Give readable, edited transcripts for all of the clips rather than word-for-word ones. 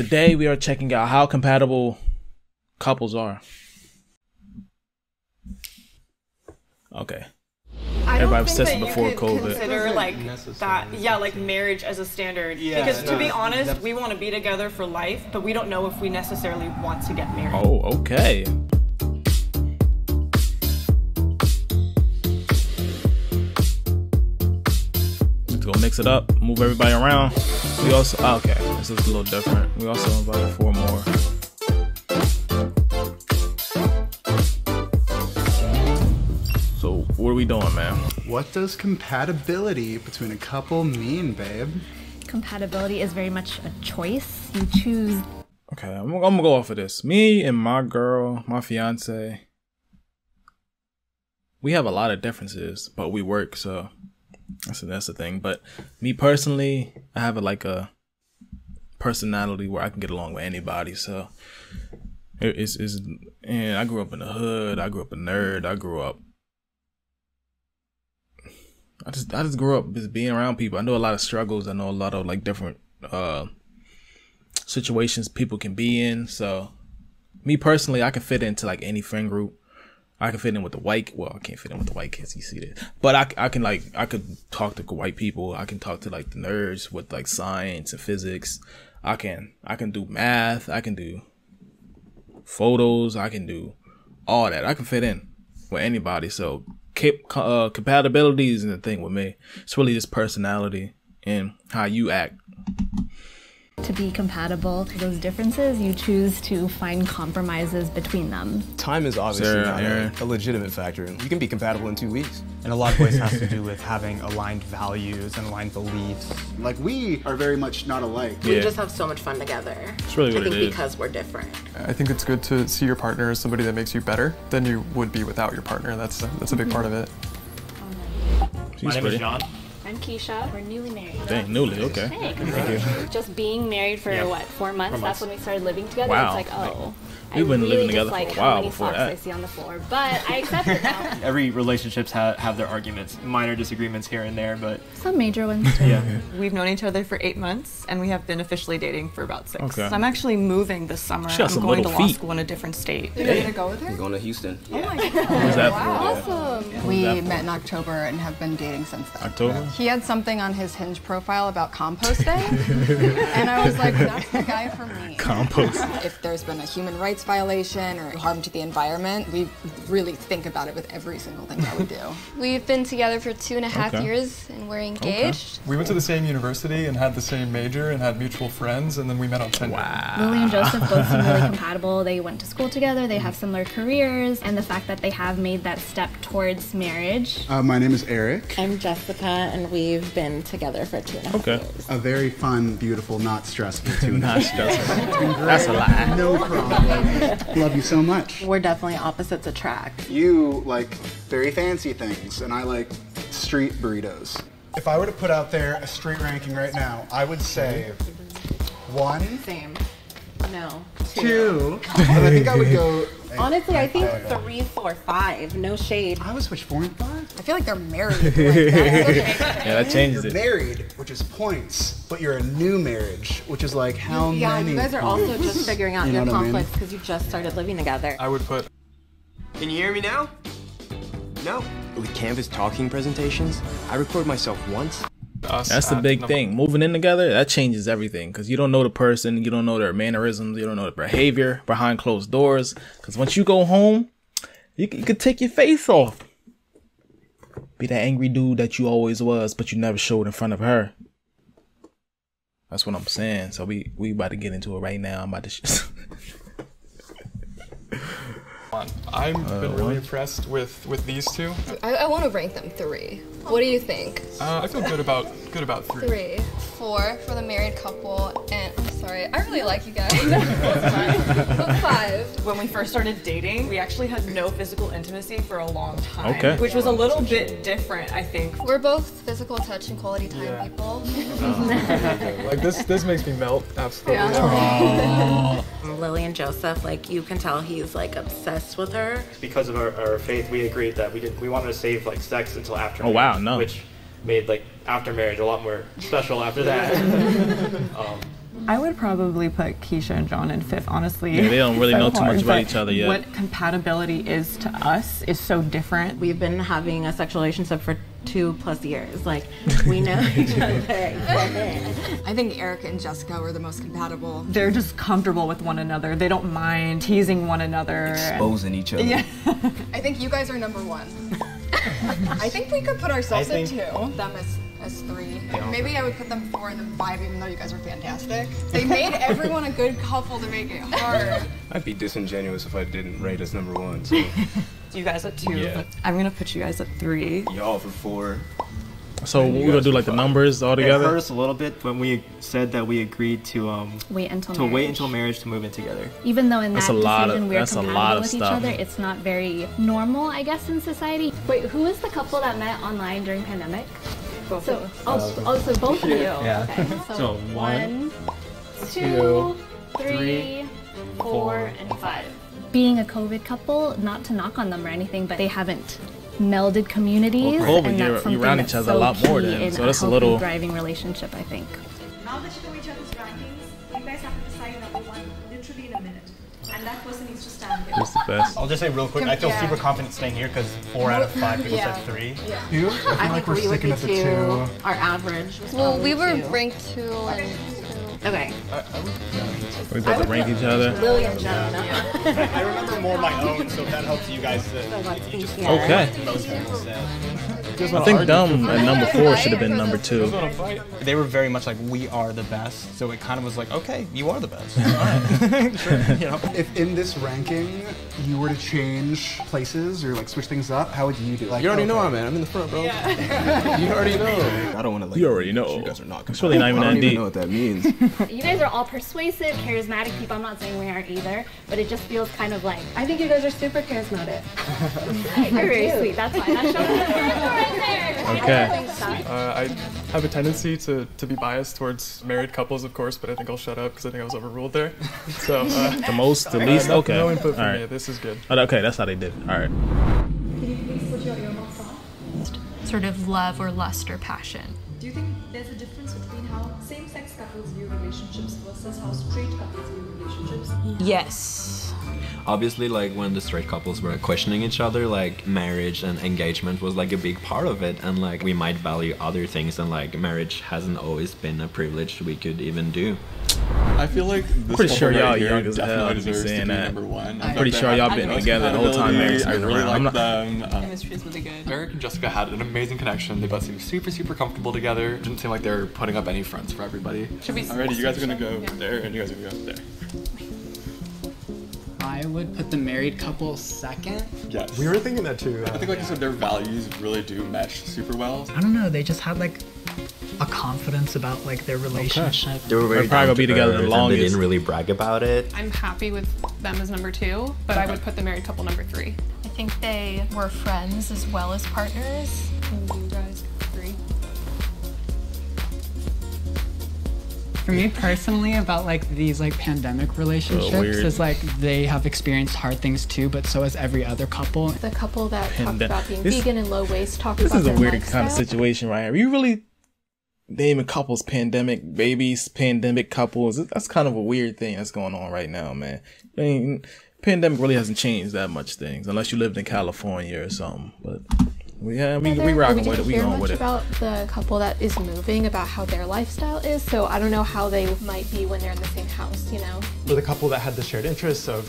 Today we are checking out how compatible couples are. Okay. Everybody was tested before COVID. Consider like that, yeah, like marriage as a standard. Yeah, because to be honest, we want to be together for life, but we don't know if we necessarily want to get married. Oh, okay. Let's go mix it up, move everybody around. We also okay, this is a little different. We also invited 4 more. What are we doing, man? What does compatibility between a couple mean, babe? Compatibility is very much a choice. You choose. Okay, I'm gonna go off of this. Me and my girl, my fiance, we have a lot of differences, but we work, so that's the thing. But me personally, I have a personality where I can get along with anybody, so and I grew up in the hood, I grew up a nerd, I just grew up just being around people. I know a lot of struggles. I know a lot of like different situations people can be in. So me personally, I can fit into like any friend group. I can fit in with the white. Well, I can't fit in with the white kids. You see that? But I could talk to white people. I can talk to like the nerds with like science and physics. I can do math. I can do photos. I can do all that. I can fit in with anybody. So. Compatibility isn't the thing with me. It's really just personality and how you act. To be compatible to those differences, you choose to find compromises between them. Time is obviously not a legitimate factor. You can be compatible in 2 weeks. And a lot of ways has to do with having aligned values and aligned beliefs. Like, we are very much not alike. Yeah. We just have so much fun together. It's really what I think it is. Because we're different. I think it's good to see your partner as somebody that makes you better than you would be without your partner. That's a big part of it. My name is John. I'm Keisha. We're newly married. Dang, newly, okay. Hey, thank you. Just being married for, what, 4 months? That's when we started living together. Wow. It's like, oh, we've been living together for a while before that. I see on the floor, but I accept it now. Every relationships have their arguments, minor disagreements here and there, but some major ones too. Yeah. We've known each other for 8 months, and we have been officially dating for about 6. Okay. So I'm actually moving this summer. I'm going to law school in a different state. You're going to go with her? I'm going to Houston. Yeah. Oh my God. Who's that for? Awesome. Yeah. We met in October and have been dating since then. October? He had something on his Hinge profile about composting, and I was like, that's the guy for me. Compost. If there's been a human rights violation or harm to the environment, we really think about it with every single thing that we do. We've been together for 2.5 years and we're engaged. Okay. We went to the same university and had the same major and had mutual friends, and then we met on Tinder. Wow. Lily and Joseph both seem really compatible. They went to school together, they have similar careers, and the fact that they have made that step towards marriage. My name is Eric. I'm Jessica, and we've been together for 2.5 years. A very fun, beautiful, not stressful 2.5 years. That's a lie. No problem. Love you so much. We're definitely opposites attract. You like very fancy things, and I like street burritos. If I were to put out there a street ranking right now, I would say 1. Same. No. 2. And I think I would go... Honestly, I think 3, 4, 5. No shade. I would switch 4 and 5. I feel like they're married. Like, yeah, that changes it. You're married, which is points, but you're a new marriage, which is like how many? Yeah, you guys are also just figuring out your conflicts because you just started living together. I would put. Can you hear me now? No. With Canvas talking presentations, I record myself once. That's the big thing. Moving in together, that changes everything because you don't know the person, you don't know their mannerisms, you don't know their behavior behind closed doors. Because once you go home, you could take your face off. Be that angry dude that you always was, but you never showed in front of her. That's what I'm saying. So we about to get into it right now. I'm about to. I've been really impressed with these two. I want to rank them 3. What do you think? I feel good about 3. 3, 4 for the married couple, and I'm sorry, I really like you guys. But 5. When we first started dating, we actually had no physical intimacy for a long time, which was a little bit different, I think. We're both physical touch and quality time people. Like this makes me melt absolutely. Yeah. Lily and Joseph, like you can tell, he's like obsessed with her. Because of our faith, we agreed that we wanted to save like sex until after marriage, which made like after marriage a lot more special after that. I would probably put Keisha and John in fifth, honestly. Yeah, they don't really know too much about each other yet. What compatibility is to us is so different. We've been having a sexual relationship for 2+ years. Like, we know each other. I think Erica and Jessica were the most compatible. They're just comfortable with one another. They don't mind teasing one another. Exposing each other. Yeah. I think you guys are number one. I think we could put ourselves at 2. Them as 3. Yeah. Maybe I would put them 4 and then 5, even though you guys were fantastic. They made everyone a good couple to make it hard. I'd be disingenuous if I didn't rate us number 1, so. You guys at 2. Yeah. I'm gonna put you guys at 3. Y'all for 4. So we're gonna do like the numbers all together? It hurt us a little bit when we said that we agreed to wait until marriage to move in together. Even though in that decision we're compatible with each other, it's not very normal, I guess, in society. Wait, who is the couple that met online during pandemic? Both so both of you. Yeah. Okay. So 1, 2, 3, 4, and 5. Being a COVID couple, not to knock on them or anything, but they haven't melded communities, well, and that's something that's so key in a healthy, thriving relationship, I think. Now that you know each other's rankings, you guys have to decide number 1 literally in a minute, and that person needs to stand there. That's the best. I'll just say real quick, I feel super confident staying here because 4 out of 5 people said 3. Yeah. I feel like we're sticking at the 2. Our average. Well, we were ranked 2. Okay. We're about to rank each other. Lily and Jenna. Yeah. I remember more my own, so if that helps you guys. Okay. I think Dumb at number 4 should have been number 2. They were very much like, we are the best, so it kind of was like, okay, you are the best. You know? If in this ranking you were to change places or like switch things up, how would you do? Like, you already know, man. I'm in the front, bro. Yeah. You already know. I don't want to. You already know. You guys are not. It's really not even that deep. I don't even know what that means. You guys are all persuasive, charismatic people. I'm not saying we aren't either, but it just feels kind of like, I think you guys are super charismatic. You're very sweet. That's why. That's right there. Okay. I have a tendency to be biased towards married couples, of course, but I think I'll shut up because I think I was overruled there. So the most, the least. Okay. No input from me. This is good. Okay, that's how they did it. All right. Can you please switch your earmuffs on? Sort of love or lust or passion. Do you think there's a difference between how same-sex couples view relationships versus how straight couples view relationships? Yes. Obviously, like, when the straight couples were questioning each other, like, marriage and engagement was, like, a big part of it, and, like, we might value other things, and, like, marriage hasn't always been a privilege we could even do. I feel like this definitely deserves to be number one. I'm pretty sure y'all been together the whole time. I really like them. Chemistry is really good. Eric and Jessica had an amazing connection. They both seemed super, super comfortable together. It didn't seem like they were putting up any fronts for everybody. Alrighty, you guys are gonna go there, and you guys are gonna go there. I would put the married couple second. Yes. We were thinking that too. I think, like you said, their values really do match super well. I don't know. They just had like a confidence about like their relationship. Okay. They were probably gonna be together the longest. They didn't really brag about it. I'm happy with them as number 2, but I would put the married couple number 3. I think they were friends as well as partners. And you guys, 3. For me personally, about like these like pandemic relationships is like they have experienced hard things too, but so has every other couple. The couple that talked about being vegan and low waste talked about their lifestyle. This is a weird kind of situation right here. You really naming couples pandemic babies, pandemic couples. That's kind of a weird thing that's going on right now, man. I mean, pandemic really hasn't changed that much things, unless you lived in California or something, but. Yeah, we rocking with it. We going with it. We hear much about the couple that is moving, about how their lifestyle is, so I don't know how they might be when they're in the same house, you know? With a couple that had the shared interests of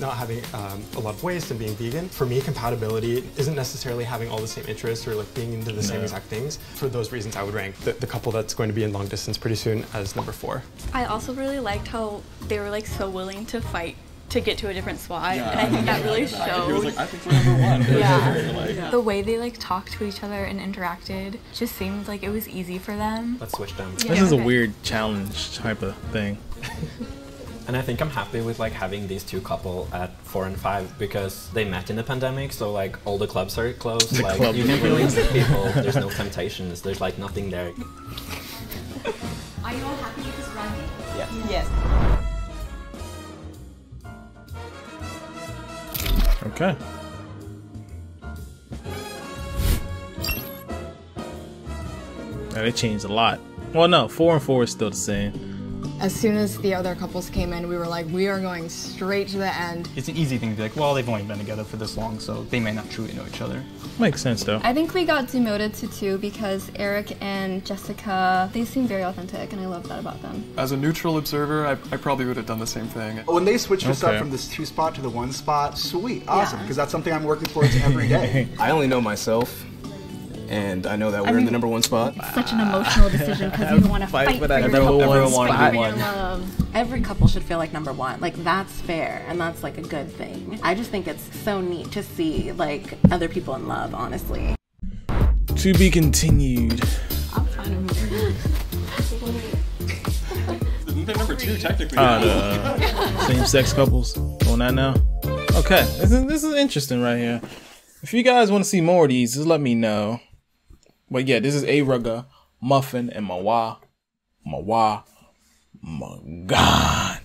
not having a lot of waste and being vegan, for me, compatibility isn't necessarily having all the same interests or like being into the same exact things. For those reasons, I would rank the couple that's going to be in long distance pretty soon as number 4. I also really liked how they were like so willing to fight to get to a different spot, and I think that really showed. He was like, I think we're number 1. The way they like talked to each other and interacted just seemed like it was easy for them. Let's switch them. Yeah. This is a weird challenge type of thing. And I think I'm happy with like having these 2 couple at 4 and 5 because they met in the pandemic, so like all the clubs are closed. You can really meet people. There's no temptations. There's like nothing there. Are you all happy with this ranking? Yes. Yes. Okay. Now they changed a lot. Well, no, 4 and 4 is still the same. As soon as the other couples came in, we were like, we are going straight to the end. It's an easy thing to be like, well, they've only been together for this long, so they may not truly know each other. Makes sense, though. I think we got demoted to 2 because Eric and Jessica, they seem very authentic, and I love that about them. As a neutral observer, I probably would have done the same thing. When they switched us up from this 2 spot to the 1 spot, sweet, awesome, because that's something I'm working towards every day. I only know myself. And I know that we're in the #1 spot. It's such an emotional decision because you want to fight for your love. Every couple should feel like #1. Like, that's fair, and that's like a good thing. I just think it's so neat to see like other people in love, honestly. To be continued. I'll find a movie. Isn't there #2 technically? Same-sex couples. Going on now. Okay, this is interesting right here. If you guys want to see more of these, just let me know. But yeah, this is Aruggamuffin and my God.